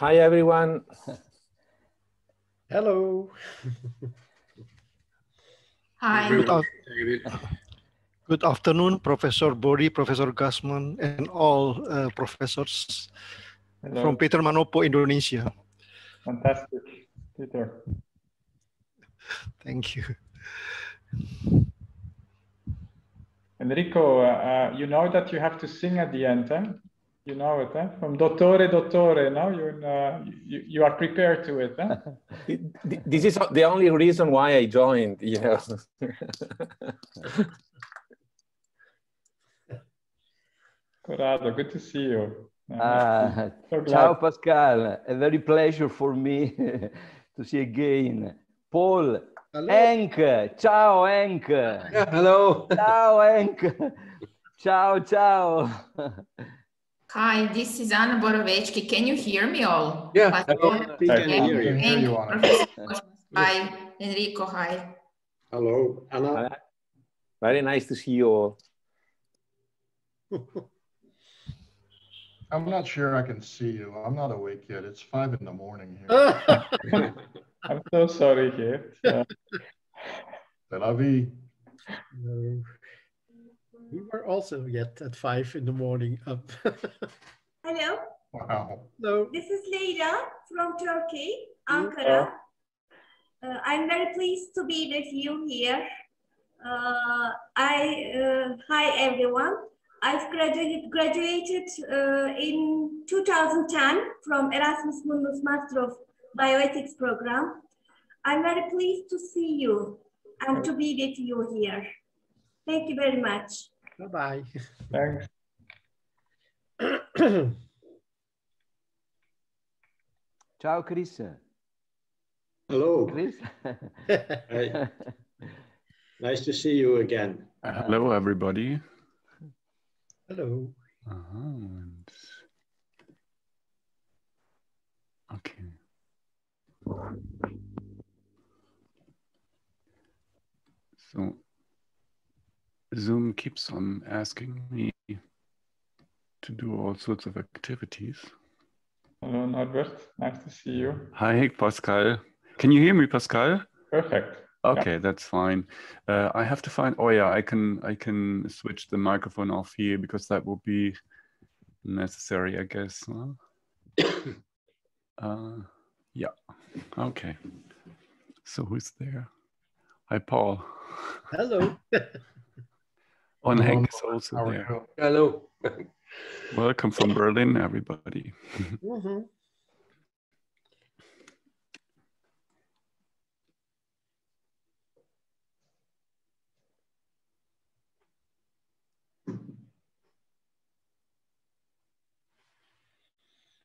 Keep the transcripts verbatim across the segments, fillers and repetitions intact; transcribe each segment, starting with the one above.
Hi, everyone. Hello. Hi. Good, af Good afternoon, Professor Borry, Professor Gastmans, and all uh, professors. Hello. From Paternoster, Indonesia. Fantastic, Peter. Thank you. Enrico, uh, you know that you have to sing at the end, eh? You know it, eh? From Dottore, Dottore, now you're, uh, you, you are prepared to it, eh? This is the only reason why I joined, you know. Corrado, good to see you. Uh, so ciao, Pascal. A very pleasure for me to see again. Paul, Henk, ciao, Henk. Yeah, hello. Ciao, Henk. Ciao, ciao. Hi, this is Anna Borovetsky. Can you hear me all? Yeah, I can hear you. Thank you, Anna. Hi, Enrico, hi. Hello, Anna. Very nice to see you all. I'm not sure I can see you. I'm not awake yet. It's five in the morning here. I'm so sorry here. Uh, Tel Aviv. No. We were also yet at five in the morning up. Hello. Wow. No. This is Leyla from Turkey, Ankara. Uh, I'm very pleased to be with you here. Uh, I uh, hi everyone. I've graduated, graduated uh, in two thousand ten from Erasmus Mundus Master of Bioethics program. I'm very pleased to see you and to be with you here. Thank you very much. Bye-bye. Thanks. Ciao, Chris. Hello. Chris. Hi. Nice to see you again. Hello, everybody. Hello. Uh-huh. Okay. So Zoom keeps on asking me to do all sorts of activities. Hello, Norbert. Nice to see you. Hi, Pascal. Can you hear me, Pascal? Perfect. Okay, yeah. That's fine. Uh, I have to find. Oh yeah, I can. I can switch the microphone off here because that will be necessary, I guess. Huh? uh, yeah. Okay. So who's there? Hi, Paul. Hello. Oh, and Henk is also there. Hello. Welcome from Berlin, everybody. Mm-hmm.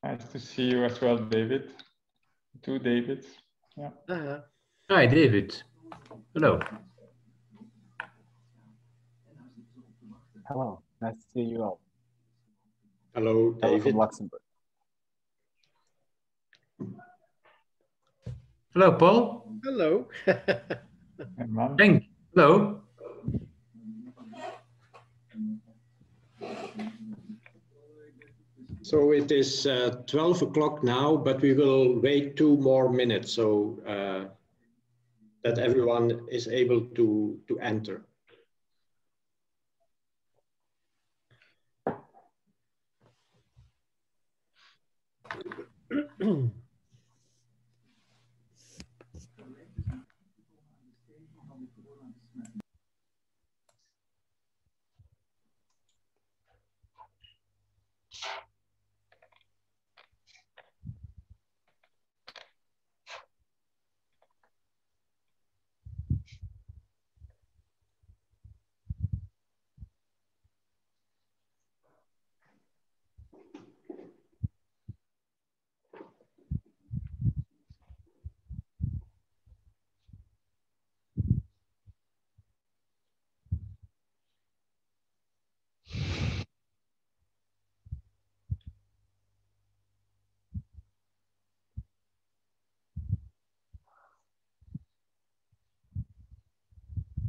Nice to see you as well, David. Two Davids. Yeah. Uh-huh. Hi, David. Hello. Hello. Nice to see you all. Hello, David. Hello from Luxembourg. Hello, Paul. Hello. Henk. Hello. So it is uh, twelve o'clock now, but we will wait two more minutes so uh, that everyone is able to, to enter.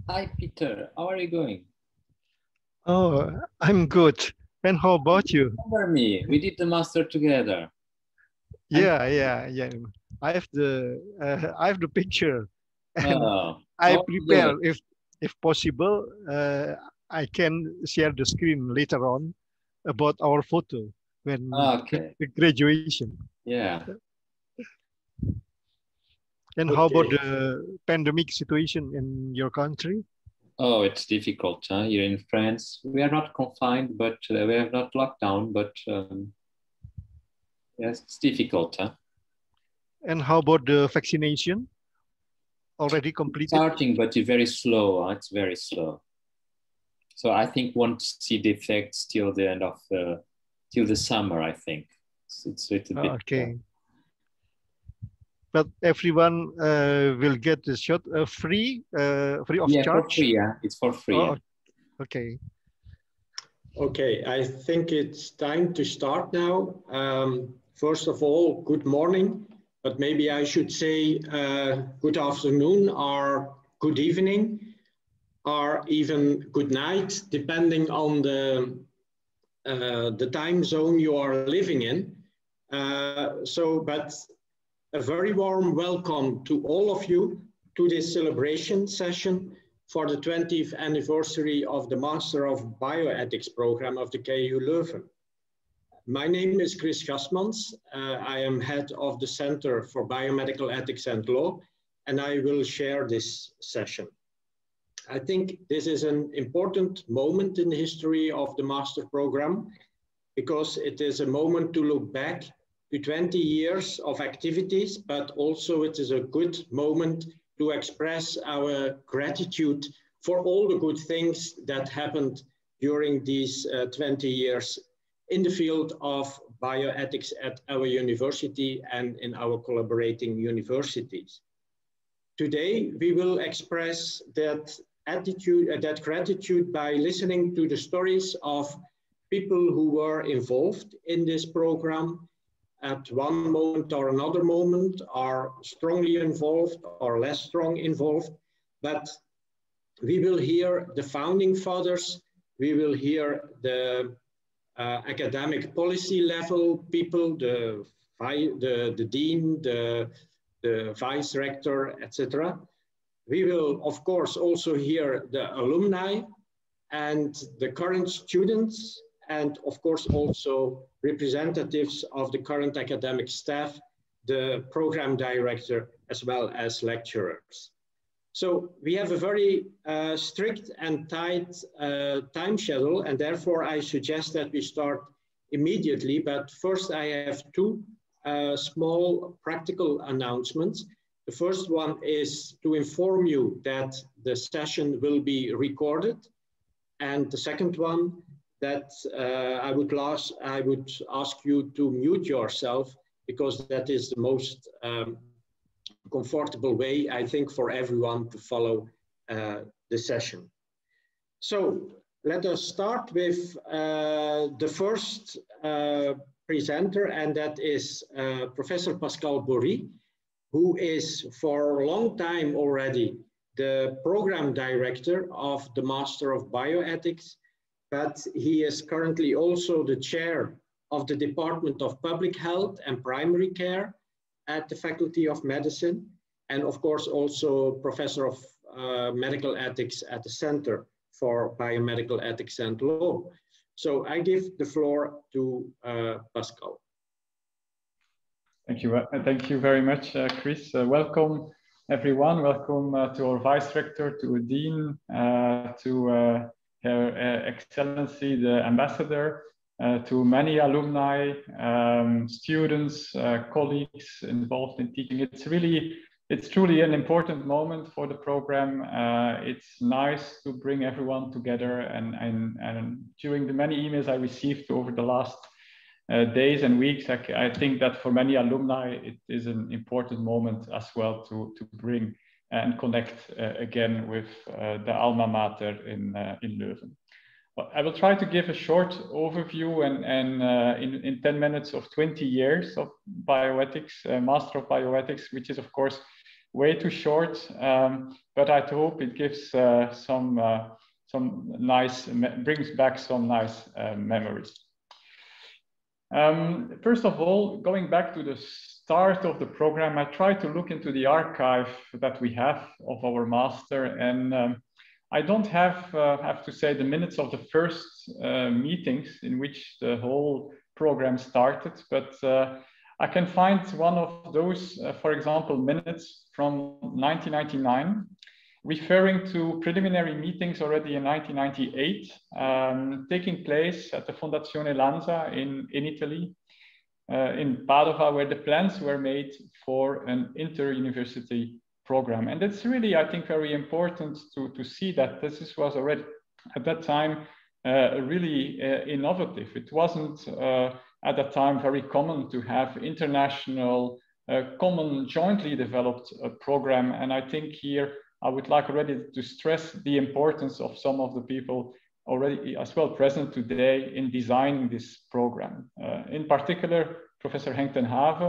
Hi, Peter. How are you going? Oh, I'm good. And how about you? Remember me? We did the master together. Yeah, yeah, yeah. I have the uh, I have the picture. Oh. I prepare if if possible. Uh, I can share the screen later on about our photo when okay. the graduation. Yeah. And okay. how about the pandemic situation in your country? Oh, it's difficult. Huh? Here in France, we are not confined, but uh, we have not lockdown. But um, yes, it's difficult. Huh? And how about the vaccination? Already completed? Starting, but it's very slow. Huh? It's very slow. So I think won't see the effects till the end of the till the summer. I think it's, it's a little bit. Okay. Uh, But everyone uh, will get the shot uh, free, uh, free of yeah, charge. For free, yeah, it's for free. Oh, yeah. Okay. Okay, I think it's time to start now. Um, first of all, good morning, but maybe I should say uh, good afternoon or good evening, or even good night, depending on the uh, the time zone you are living in. Uh, so, but. A very warm welcome to all of you to this celebration session for the twentieth anniversary of the Master of Bioethics program of the K U Leuven. My name is Chris Gastmans. Uh, I am head of the Center for Biomedical Ethics and Law, and I will share this session. I think this is an important moment in the history of the Master program because it is a moment to look back twenty years of activities, but also it is a good moment to express our gratitude for all the good things that happened during these uh, twenty years in the field of bioethics at our university and in our collaborating universities. Today, we will express that attitude, uh, that gratitude by listening to the stories of people who were involved in this program, at one moment or another moment, are strongly involved or less strong involved, but we will hear the founding fathers, we will hear the uh, academic policy level people, the, the, the dean, the, the vice rector, et cetera. We will, of course, also hear the alumni and the current students, and of course also representatives of the current academic staff, the program director, as well as lecturers. So we have a very uh, strict and tight uh, time schedule, and therefore I suggest that we start immediately, but first I have two uh, small practical announcements. The first one is to inform you that the session will be recorded, and the second one that uh, I would last, I would ask you to mute yourself because that is the most um, comfortable way, I think, for everyone to follow uh, the session. So let us start with uh, the first uh, presenter, and that is uh, Professor Pascal Borry, who is for a long time already the program director of the Master of Bioethics, but he is currently also the chair of the Department of Public Health and Primary Care at the Faculty of Medicine, and of course also Professor of uh, Medical Ethics at the Center for Biomedical Ethics and Law. So I give the floor to uh, Pascal. Thank you, uh, thank you very much, uh, Chris. Uh, welcome everyone, welcome uh, to our Vice Rector, to Dean, uh, to uh, Her Excellency the Ambassador, uh, to many alumni, um, students, uh, colleagues involved in teaching. It's really, it's truly an important moment for the program. Uh, it's nice to bring everyone together, and, and, and during the many emails I received over the last uh, days and weeks, I, I think that for many alumni, it is an important moment as well to, to bring and connect uh, again with uh, the alma mater in, uh, in Leuven. Well, I will try to give a short overview and, and uh, in, in ten minutes of twenty years of bioethics, uh, Master of Bioethics, which is of course way too short, um, but I hope it gives uh, some, uh, some nice, brings back some nice uh, memories. Um, first of all, going back to the start of the program, I tried to look into the archive that we have of our master, and um, I don't have, uh, have to say, the minutes of the first uh, meetings in which the whole program started, but uh, I can find one of those, uh, for example, minutes from nineteen ninety-nine, referring to preliminary meetings already in nineteen ninety-eight, um, taking place at the Fondazione Lanza in, in Italy, uh, in Padova, where the plans were made for an inter-university program. And it's really, I think, very important to, to see that this is, was already, at that time, uh, really uh, innovative. It wasn't, uh, at that time, very common to have international, uh, common, jointly developed uh, program. And I think here, I would like already to stress the importance of some of the people already as well present today in designing this program. Uh, in particular, Professor Henk ten Have,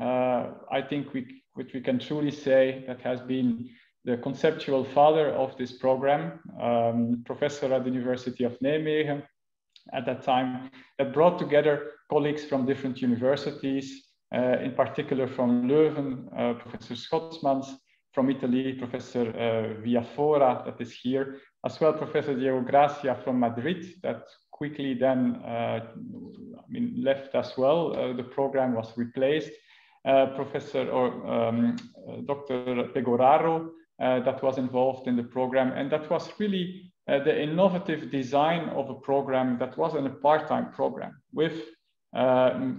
uh, I think we, which we can truly say that has been the conceptual father of this program, um, professor at the University of Nijmegen at that time, that brought together colleagues from different universities, uh, in particular from Leuven, uh, Professor Schotsmans, from Italy, Professor uh, Viafora, that is here, as well Professor Diego Gracia from Madrid, that quickly then uh, I mean, left as well. Uh, the program was replaced. Uh, Professor or um, Doctor Pegoraro, uh, that was involved in the program, and that was really uh, the innovative design of a program that was an a part-time program with Uh,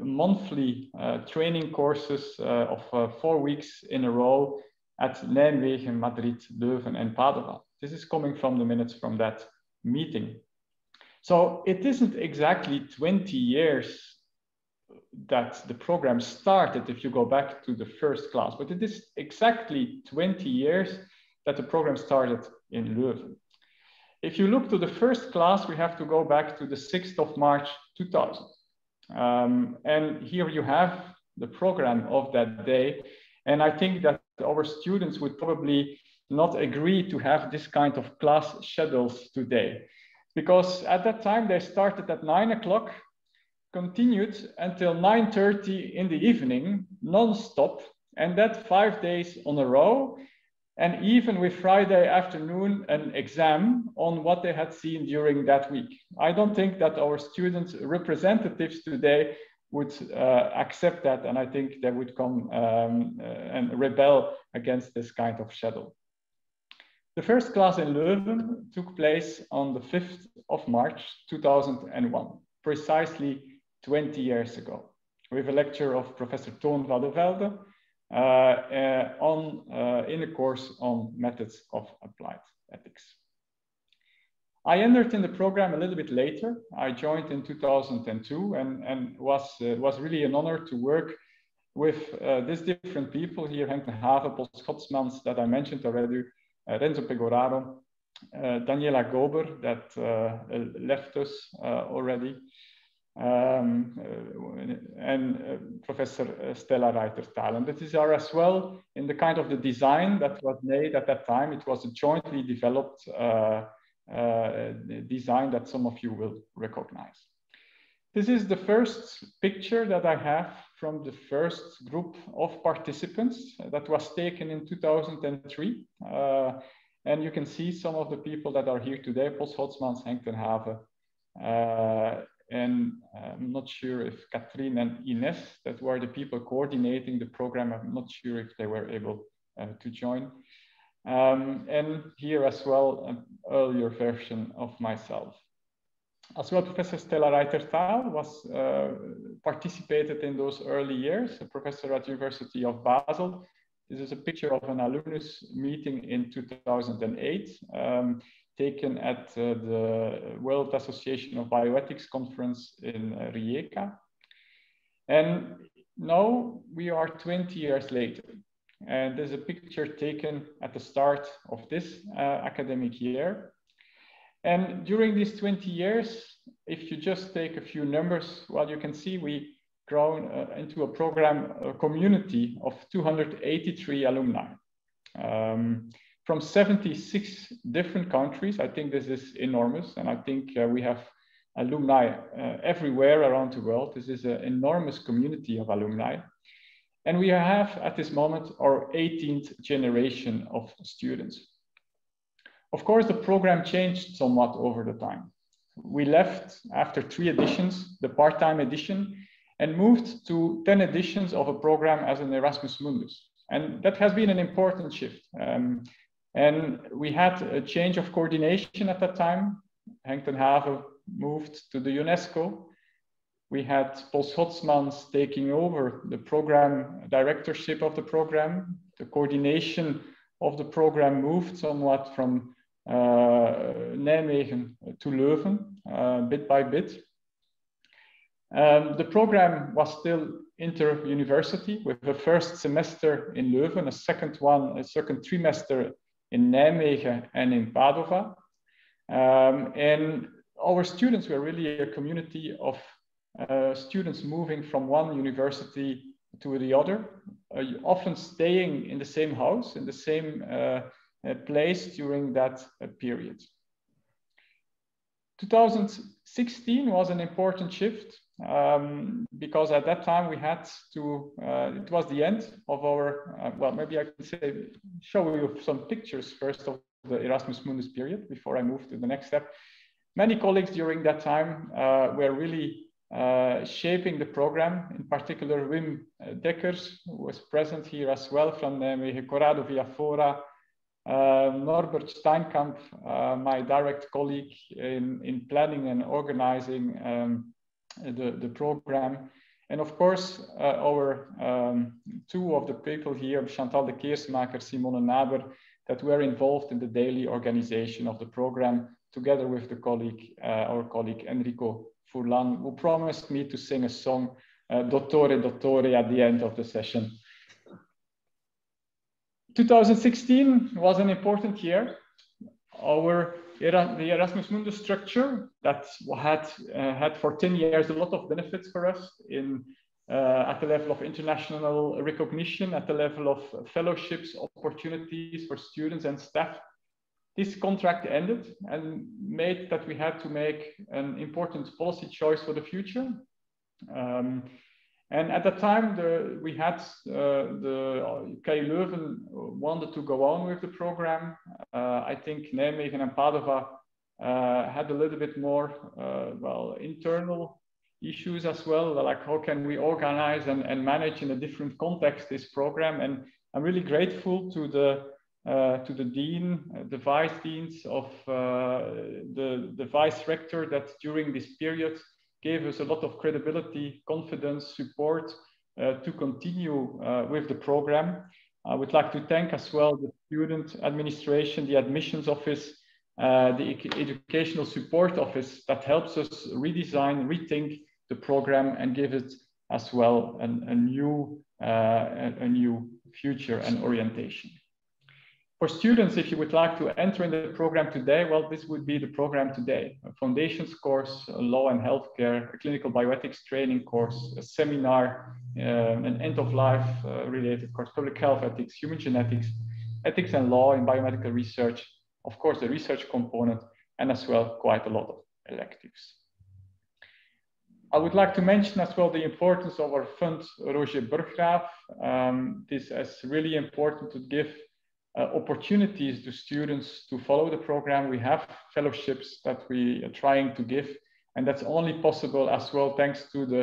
monthly uh, training courses uh, of uh, four weeks in a row at Nijmegen, Madrid, Leuven, and Padova. This is coming from the minutes from that meeting. So it isn't exactly twenty years that the program started, if you go back to the first class, but it is exactly twenty years that the program started in Leuven. If you look to the first class, we have to go back to the sixth of March two thousand. Um, and here you have the program of that day. And I think that our students would probably not agree to have this kind of class schedules today, because at that time they started at nine o'clock, continued until nine thirty in the evening, non-stop, and that five days on a row. And even with Friday afternoon, an exam on what they had seen during that week. I don't think that our students' representatives today would uh, accept that. And I think they would come um, uh, and rebel against this kind of schedule. The first class in Leuven took place on the fifth of March two thousand one, precisely twenty years ago, with a lecture of Professor Ton Vandevelde, Uh, uh, on, uh, in a course on methods of applied ethics. I entered in the program a little bit later. I joined in two thousand two, and, and was, uh, was really an honor to work with uh, these different people here, Henk ten Have, Paul Schotsmans that I mentioned already, uh, Renzo Pegoraro, uh, Daniela Gober that uh, left us uh, already, Um, uh, and uh, Professor Stella Reiter-Talen. That is are as well in the kind of the design that was made at that time. It was a jointly developed uh, uh, design that some of you will recognize. This is the first picture that I have from the first group of participants that was taken in two thousand three. Uh, and you can see some of the people that are here today, Paul Schotsmans, Henk ten Have, uh, and I'm not sure if Katrien and Ines, that were the people coordinating the program, I'm not sure if they were able uh, to join. Um, and here as well, an earlier version of myself. As well, Professor Stella Reiter-Talen was uh, participated in those early years, a professor at University of Basel. This is a picture of an alumnus meeting in two thousand eight. Um, taken at uh, the World Association of Bioethics conference in uh, Rijeka. And now we are twenty years later. And there's a picture taken at the start of this uh, academic year. And during these twenty years, if you just take a few numbers, well, you can see we grown uh, into a program a community of two hundred eighty-three alumni. Um, from seventy-six different countries. I think this is enormous. And I think uh, we have alumni uh, everywhere around the world. This is an enormous community of alumni. And we have at this moment our eighteenth generation of students. Of course, the program changed somewhat over the time. We left after three editions, the part-time edition, and moved to ten editions of a program as an Erasmus Mundus. And that has been an important shift. Um, and we had a change of coordination at that time. Henk ten Have moved to the UNESCO. We had Paul Schotsmans taking over the program directorship of the program. The coordination of the program moved somewhat from uh, Nijmegen to Leuven, uh, bit by bit. Um, the program was still inter-university with the first semester in Leuven, a second one, a second trimester in Nijmegen and in Padova. Um, and our students were really a community of uh, students moving from one university to the other, uh, often staying in the same house, in the same uh, place during that uh, period. two thousand sixteen was an important shift um, because at that time we had to, uh, it was the end of our, uh, well, maybe I can say, show you some pictures first of the Erasmus Mundus period before I move to the next step. Many colleagues during that time uh, were really Uh, shaping the program, in particular Wim Dekkers, who was present here as well from Nijmegen, Corrado Viafora, uh, Norbert Steinkamp, uh, my direct colleague in, in planning and organizing um, the, the program. And of course, uh, our um, two of the people here, Chantal de Keersmaker, Simone Naber, that were involved in the daily organization of the program, together with the colleague, uh, our colleague Enrico Furlan, who promised me to sing a song, uh, Dottore, Dottore, at the end of the session. two thousand sixteen was an important year. Our the Erasmus Mundus structure that had, uh, had for ten years a lot of benefits for us in, uh, at the level of international recognition, at the level of fellowships, opportunities for students and staff. This contract ended and made that we had to make an important policy choice for the future. Um, and at the time, the, we had uh, the K U Leuven wanted to go on with the program. Uh, I think Nijmegen and Padova uh, had a little bit more uh, well internal issues as well, like how can we organize and, and manage in a different context this program. And I'm really grateful to the Uh, to the dean, uh, the vice deans of uh, the, the vice rector that during this period gave us a lot of credibility, confidence, support uh, to continue uh, with the program. I would like to thank as well the student administration, the admissions office, uh, the educational support office that helps us redesign, rethink the program and give it as well an, a, new, uh, a, a new future and orientation. For students, if you would like to enter in the program today, well, this would be the program today. A foundations course, a law and healthcare, a clinical bioethics training course, a seminar, uh, an end-of-life uh, related course, public health ethics, human genetics, ethics and law in biomedical research, of course, the research component, and as well, quite a lot of electives. I would like to mention as well the importance of our fund, Roger Burggraaf. Um, this is really important to give Uh, opportunities to students to follow the program. We have fellowships that we are trying to give, and that's only possible as well thanks to the,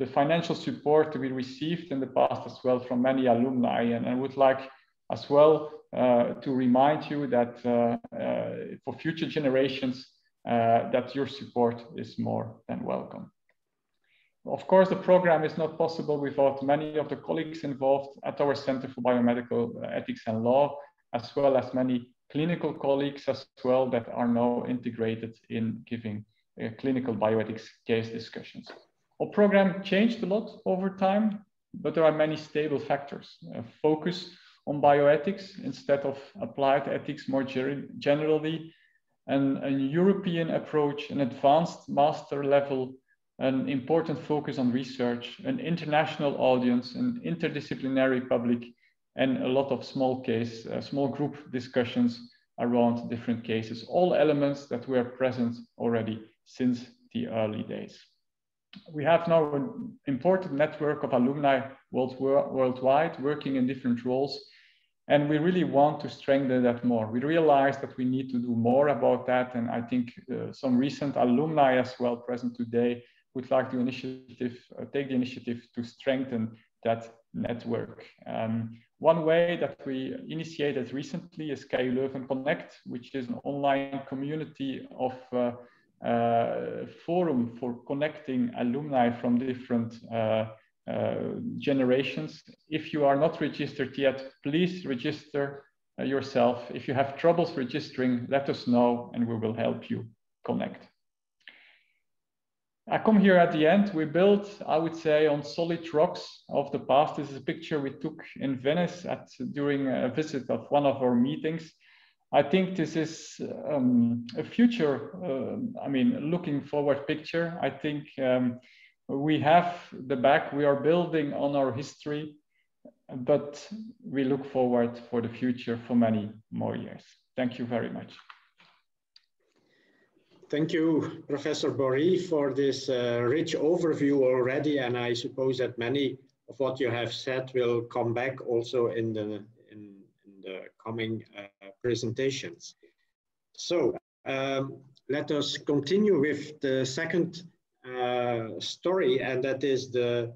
the financial support we received in the past as well from many alumni. And I would like as well uh, to remind you that uh, uh, for future generations uh, that your support is more than welcome. Of course, the program is not possible without many of the colleagues involved at our Center for Biomedical Ethics and Law, as well as many clinical colleagues as well that are now integrated in giving uh, clinical bioethics case discussions. Our program changed a lot over time, but there are many stable factors. A focus on bioethics instead of applied ethics more generally, and a European approach, an advanced master level, an important focus on research, an international audience, an interdisciplinary public, and a lot of small case, uh, small group discussions around different cases, all elements that were present already since the early days. We have now an important network of alumni world, worldwide working in different roles, and we really want to strengthen that more. We realize that we need to do more about that, and I think uh, some recent alumni as well present today would like to initiative, uh, take the initiative to strengthen that network. Um, one way that we initiated recently is K U Leuven Connect, which is an online community of uh, Uh, forum for connecting alumni from different uh, uh, generations. If you are not registered yet, please register uh, yourself. If you have troubles registering, let us know and we will help you connect. I come here at the end. We built, I would say, on solid rocks of the past. This is a picture we took in Venice at, during a visit of one of our meetings. I think this is um, a future, uh, I mean, looking forward picture. I think um, we have the back, we are building on our history, but we look forward for the future for many more years. Thank you very much. Thank you, Professor Borry, for this uh, rich overview already. And I suppose that many of what you have said will come back also in the in the coming uh, presentations. So um, let us continue with the second uh, story, and that is the,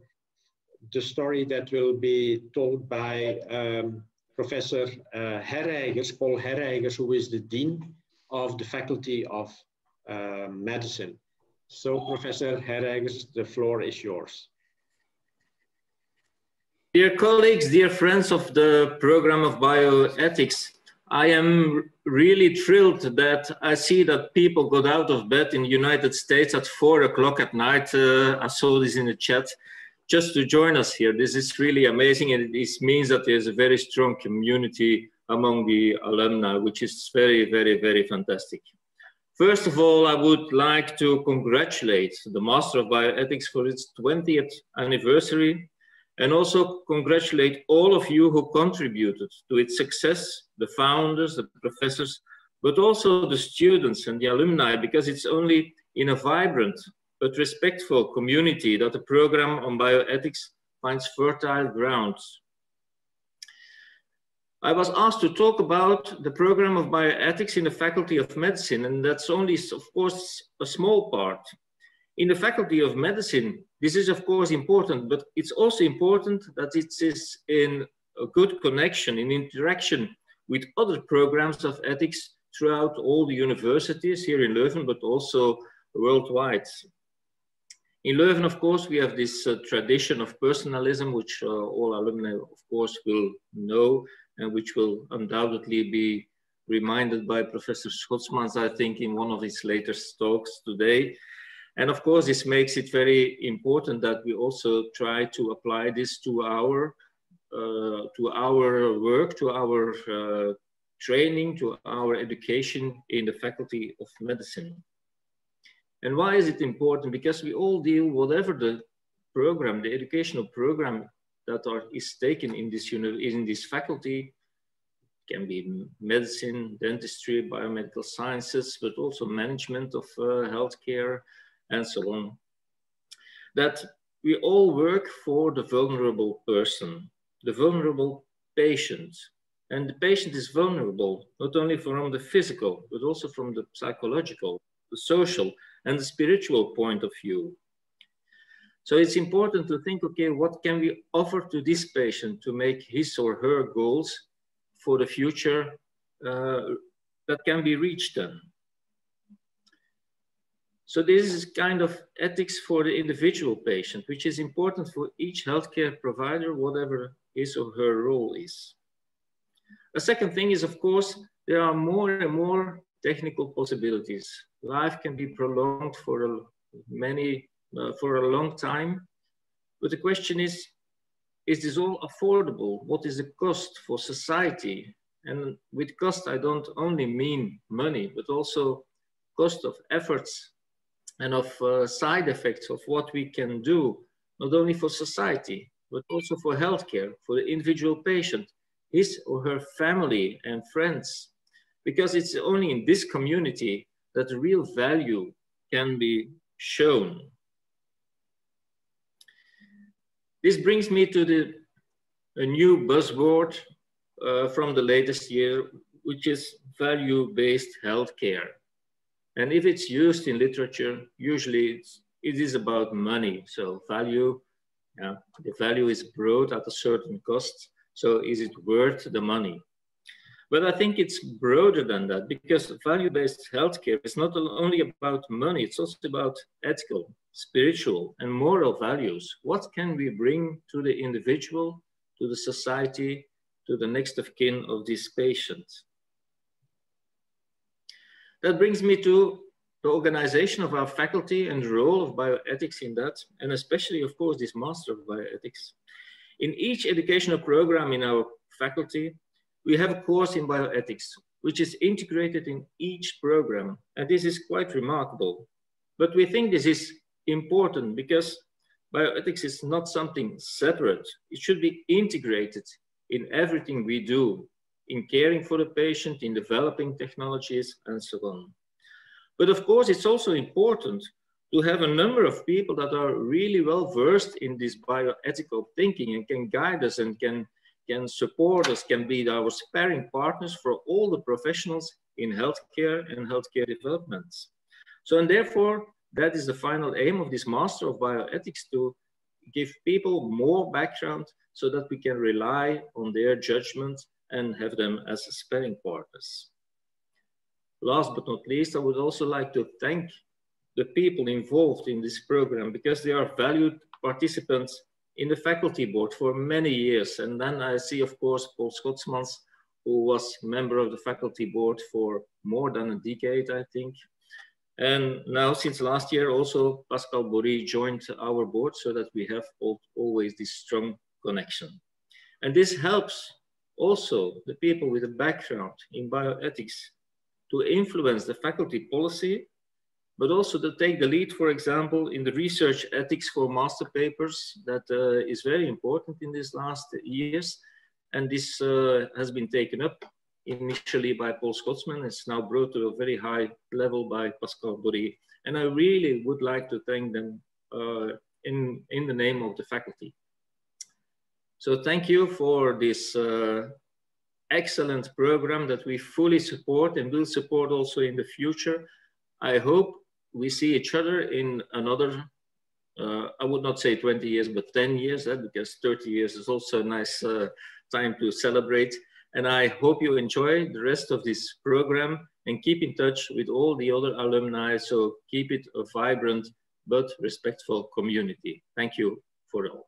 the story that will be told by um, Professor uh, Herijgers, Paul Herijgers, who is the Dean of the Faculty of uh, Medicine. So Professor Herijgers, the floor is yours. Dear colleagues, dear friends of the program of bioethics, I am really thrilled that I see that people got out of bed in the United States at four o'clock at night. Uh, I saw this in the chat, just to join us here. This is really amazing, and this means that there's a very strong community among the alumni, which is very, very, very fantastic. First of all, I would like to congratulate the Master of Bioethics for its twentieth anniversary, and also congratulate all of you who contributed to its success, the founders, the professors, but also the students and the alumni, because it's only in a vibrant but respectful community that the program on bioethics finds fertile grounds. I was asked to talk about the program of bioethics in the Faculty of Medicine, and that's only, of course, a small part. In the Faculty of Medicine, this is of course important, but it's also important that it is in a good connection, in interaction with other programs of ethics throughout all the universities here in Leuven, but also worldwide. In Leuven, of course, we have this uh, tradition of personalism, which uh, all alumni, of course, will know, and which will undoubtedly be reminded by Professor Schotsmans, I think, in one of his latest talks today. And of course, this makes it very important that we also try to apply this to our, uh, to our work, to our uh, training, to our education in the Faculty of Medicine. And why is it important? Because we all deal, whatever the program, the educational program that are, is taken in this, in this faculty, can be medicine, dentistry, biomedical sciences, but also management of uh, healthcare, and so on, that we all work for the vulnerable person, the vulnerable patient. And the patient is vulnerable, not only from the physical, but also from the psychological, the social, and the spiritual point of view. So it's important to think, okay, what can we offer to this patient to make his or her goals for the future uh, that can be reached then? So this is kind of ethics for the individual patient, which is important for each healthcare provider, whatever his or her role is. A second thing is, of course, there are more and more technical possibilities. Life can be prolonged for a, many, uh, for a long time. But the question is, is this all affordable? What is the cost for society? And with cost, I don't only mean money, but also cost of efforts and of uh, side effects of what we can do, not only for society, but also for healthcare, for the individual patient, his or her family and friends. Because it's only in this community that the real value can be shown. This brings me to the, a new buzzword uh, from the latest year, which is value-based healthcare. And if it's used in literature, usually it's, it is about money. So value, yeah, the value is brought at a certain cost. So is it worth the money? But I think it's broader than that, because value-based healthcare is not only about money, it's also about ethical, spiritual, and moral values. What can we bring to the individual, to the society, to the next of kin of this patient? That brings me to the organization of our faculty and the role of bioethics in that, and especially, of course, this Master of Bioethics. In each educational program in our faculty, we have a course in bioethics, which is integrated in each program. And this is quite remarkable. But we think this is important because bioethics is not something separate. It should be integrated in everything we do, in caring for the patient, in developing technologies, and so on. But of course, it's also important to have a number of people that are really well-versed in this bioethical thinking and can guide us and can, can support us, can be our sparring partners for all the professionals in healthcare and healthcare developments. So, and therefore, that is the final aim of this Master of Bioethics, to give people more background so that we can rely on their judgment and have them as sparring partners. Last but not least, I would also like to thank the people involved in this program, because they are valued participants in the faculty board for many years. And then I see, of course, Paul Schotsmans, who was member of the faculty board for more than a decade, I think. And now, since last year, also Pascal Borry joined our board, so that we have always this strong connection. And this helps also the people with a background in bioethics to influence the faculty policy, but also to take the lead, for example, in the research ethics for master papers. That uh, is very important in these last years. And this uh, has been taken up initially by Paul Schotsman. It's now brought to a very high level by Pascal Borry. And I really would like to thank them uh, in, in the name of the faculty. So thank you for this uh, excellent program that we fully support and will support also in the future. I hope we see each other in another, uh, I would not say twenty years, but ten years, eh? Because thirty years is also a nice uh, time to celebrate. And I hope you enjoy the rest of this program and keep in touch with all the other alumni. So keep it a vibrant but respectful community. Thank you for all.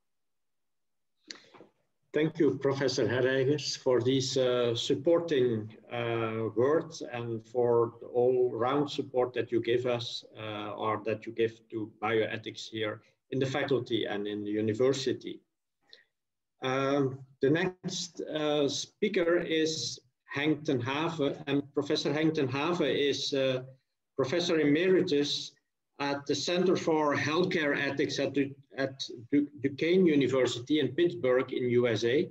Thank you, Professor Herijgers, for these uh, supporting uh, words and for the all-round support that you give us, uh, or that you give to bioethics here in the faculty and in the university. Um, the next uh, speaker is Henk ten Have, and Professor Henk ten Have is uh, Professor Emeritus at the Center for Healthcare Ethics at the at du Duquesne University in Pittsburgh in U S A.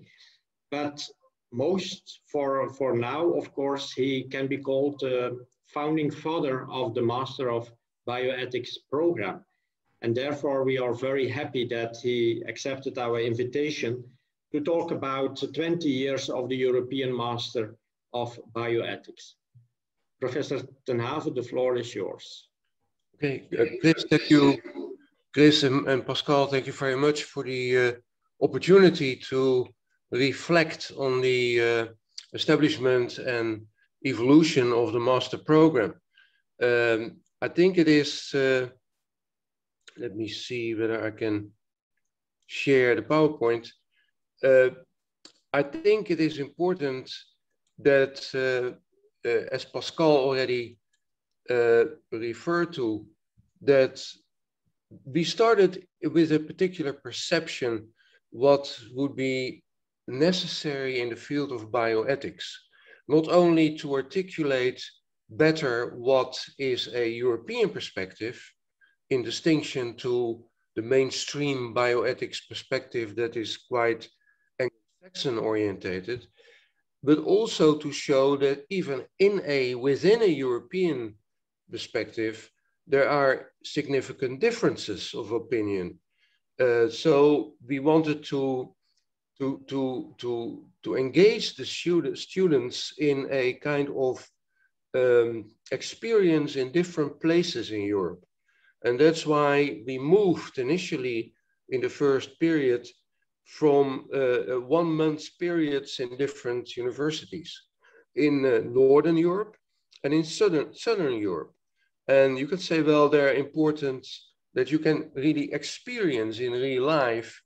But most for, for now, of course, he can be called the uh, founding father of the Master of Bioethics program. And therefore, we are very happy that he accepted our invitation to talk about twenty years of the European Master of Bioethics. Professor ten Have, the floor is yours. Okay, uh, please take you. Chris and, and Pascal, thank you very much for the uh, opportunity to reflect on the uh, establishment and evolution of the master program. Um, I think it is, uh, let me see whether I can share the PowerPoint. Uh, I think it is important that, uh, uh, as Pascal already uh, referred to, that we started with a particular perception what would be necessary in the field of bioethics, not only to articulate better what is a European perspective in distinction to the mainstream bioethics perspective that is quite Anglo-Saxon orientated, but also to show that even in a within a European perspective, there are significant differences of opinion. Uh, so we wanted to, to, to, to, to engage the student, students in a kind of um, experience in different places in Europe. And that's why we moved initially in the first period from uh, one month's periods in different universities in uh, Northern Europe and in Southern, Southern Europe. And you could say, well, they're important that you can really experience in real life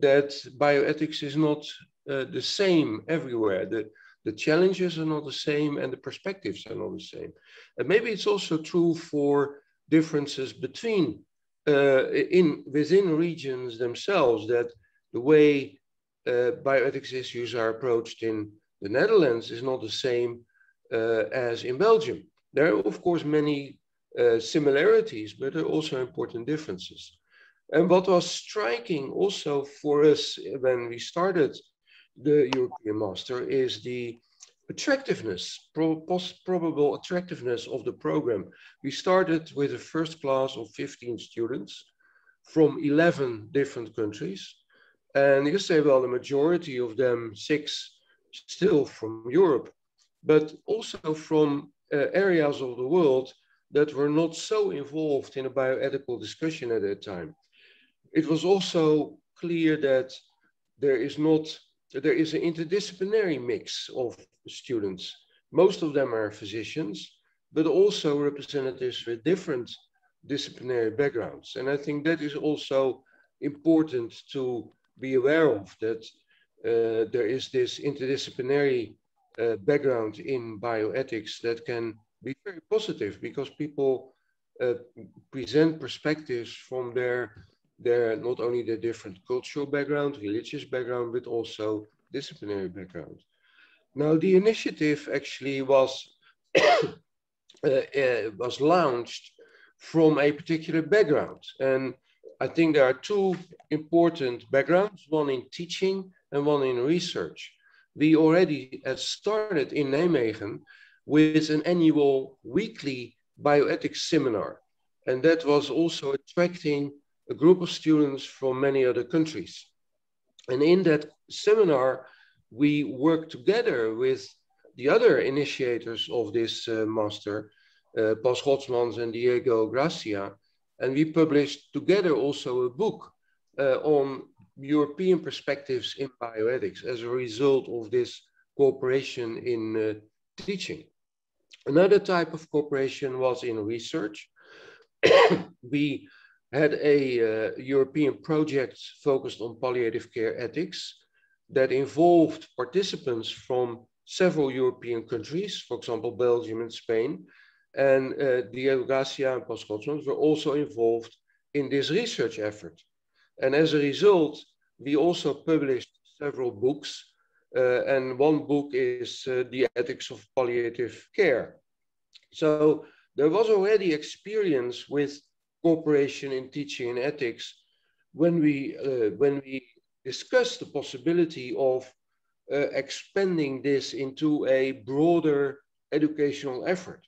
that bioethics is not uh, the same everywhere. The, the challenges are not the same and the perspectives are not the same. And maybe it's also true for differences between, uh, in, within regions themselves, that the way uh, bioethics issues are approached in the Netherlands is not the same uh, as in Belgium. There are, of course, many Uh, similarities, but there are also important differences. And what was striking also for us when we started the European Master is the attractiveness, pro probable attractiveness of the program. We started with a first class of fifteen students from eleven different countries. And you say, well, the majority of them, six, still from Europe, but also from uh, areas of the world that were not so involved in a bioethical discussion at that time. It was also clear that there is not, there is an interdisciplinary mix of students. Most of them are physicians, but also representatives with different disciplinary backgrounds. And I think that is also important to be aware of, that uh, there is this interdisciplinary uh, background in bioethics that can be very positive, because people uh, present perspectives from their, their, not only their different cultural background, religious background, but also disciplinary background. Now, the initiative actually was, uh, uh, was launched from a particular background. And I think there are two important backgrounds, one in teaching and one in research. We already had started in Nijmegen with an annual weekly bioethics seminar. And that was also attracting a group of students from many other countries. And in that seminar, we worked together with the other initiators of this uh, master, uh, Paul Schotsmans and Diego Gracia. And we published together also a book uh, on European perspectives in bioethics as a result of this cooperation in uh, teaching. Another type of cooperation was in research. We had a uh, European project focused on palliative care ethics that involved participants from several European countries, for example, Belgium and Spain. And uh, Diego Gracia and Paul Schotsmans were also involved in this research effort. And as a result, we also published several books. Uh, and one book is uh, The Ethics of Palliative Care. So there was already experience with cooperation in teaching and ethics when we, uh, when we discussed the possibility of uh, expanding this into a broader educational effort.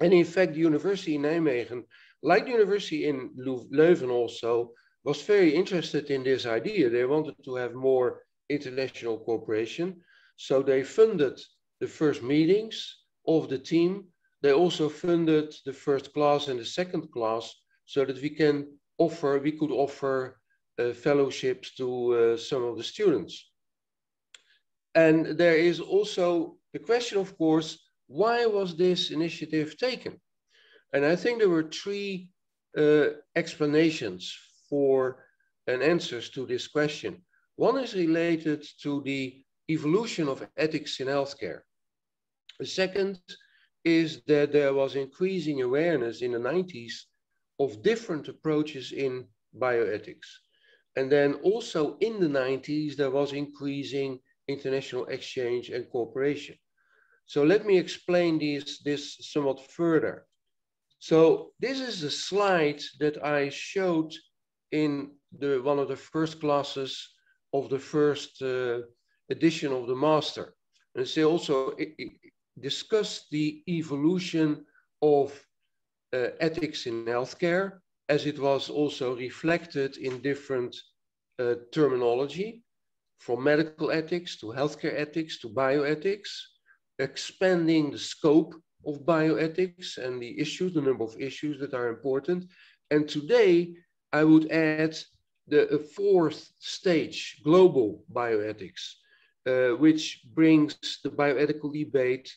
And in fact, the University in Nijmegen, like the University in Leuven also, was very interested in this idea. They wanted to have more international cooperation. So they funded the first meetings of the team. They also funded the first class and the second class so that we can offer, we could offer uh, fellowships to uh, some of the students. And there is also the question, of course, why was this initiative taken? And I think there were three uh, explanations for and answers to this question. One is related to the evolution of ethics in healthcare. The second is that there was increasing awareness in the nineties of different approaches in bioethics. And then also in the nineties, there was increasing international exchange and cooperation. So let me explain these, this somewhat further. So this is a slide that I showed in the, one of the first classes of the first uh, edition of the master. And they also it, it discussed the evolution of uh, ethics in healthcare, as it was also reflected in different uh, terminology, from medical ethics to healthcare ethics to bioethics, expanding the scope of bioethics and the issues, the number of issues that are important. And today, I would add the uh, fourth stage, global bioethics, uh, which brings the bioethical debate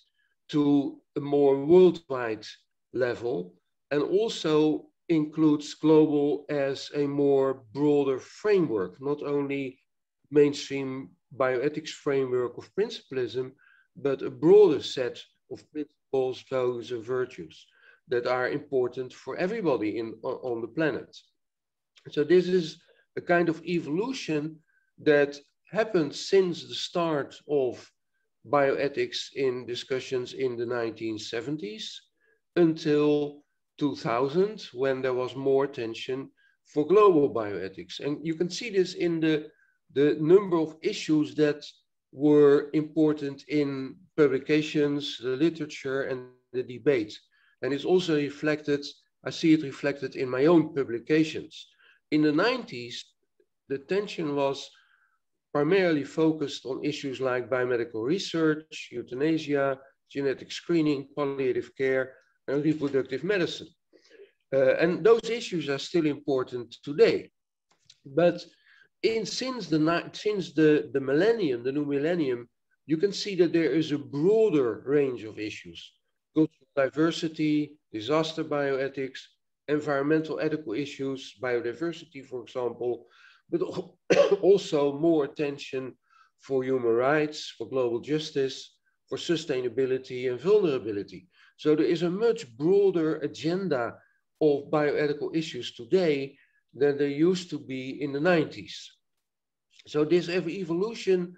to a more worldwide level, and also includes global as a more broader framework, not only mainstream bioethics framework of principalism, but a broader set of principles, values, and virtues that are important for everybody in, on the planet. So this is a kind of evolution that happened since the start of bioethics in discussions in the nineteen seventies until two thousand, when there was more attention for global bioethics. And you can see this in the, the number of issues that were important in publications, the literature, and the debate. And it's also reflected, I see it reflected in my own publications. In the nineties, the attention was primarily focused on issues like biomedical research, euthanasia, genetic screening, palliative care, and reproductive medicine. Uh, and those issues are still important today. But in, since the, since the, the millennium, the new millennium, you can see that there is a broader range of issues. Cultural diversity, disaster bioethics, environmental ethical issues, biodiversity, for example, but also more attention for human rights, for global justice, for sustainability and vulnerability. So there is a much broader agenda of bioethical issues today than there used to be in the nineties. So this evolution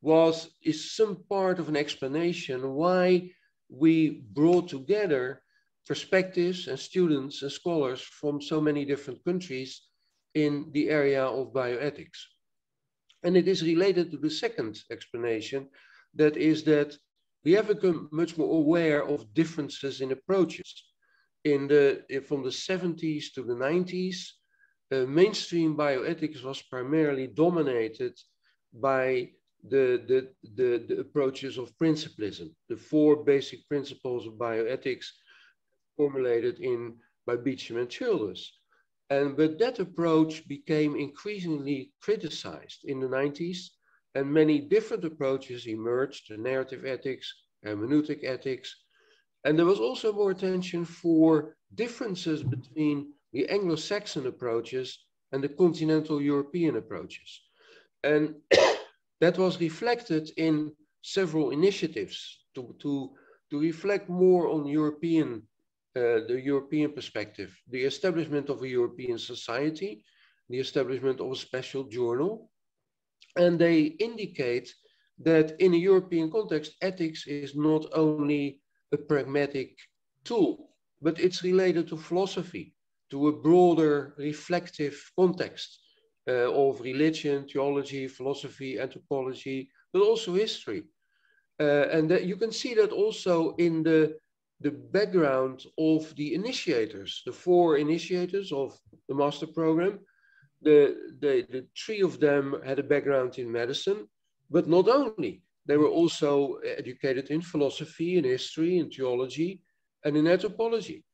was, is some part of an explanation why we brought together perspectives and students and scholars from so many different countries in the area of bioethics. And it is related to the second explanation, that is that we have become much more aware of differences in approaches. In the, from the seventies to the nineties, uh, mainstream bioethics was primarily dominated by the, the, the, the approaches of principalism, the four basic principles of bioethics formulated in, by Beauchamp and Childress. And, but that approach became increasingly criticized in the nineties, and many different approaches emerged, the narrative ethics, hermeneutic ethics. And there was also more attention for differences between the Anglo-Saxon approaches and the continental European approaches. And that was reflected in several initiatives to, to, to reflect more on European, uh, the European perspective, the establishment of a European society, the establishment of a special journal. And they indicate that in a European context, ethics is not only a pragmatic tool, but it's related to philosophy, to a broader reflective context uh, of religion, theology, philosophy, anthropology, but also history. Uh, and that you can see that also in the, the background of the initiators, the four initiators of the master program. The, the, the three of them had a background in medicine, but not only. They were also educated in philosophy, in history, in theology, and in anthropology.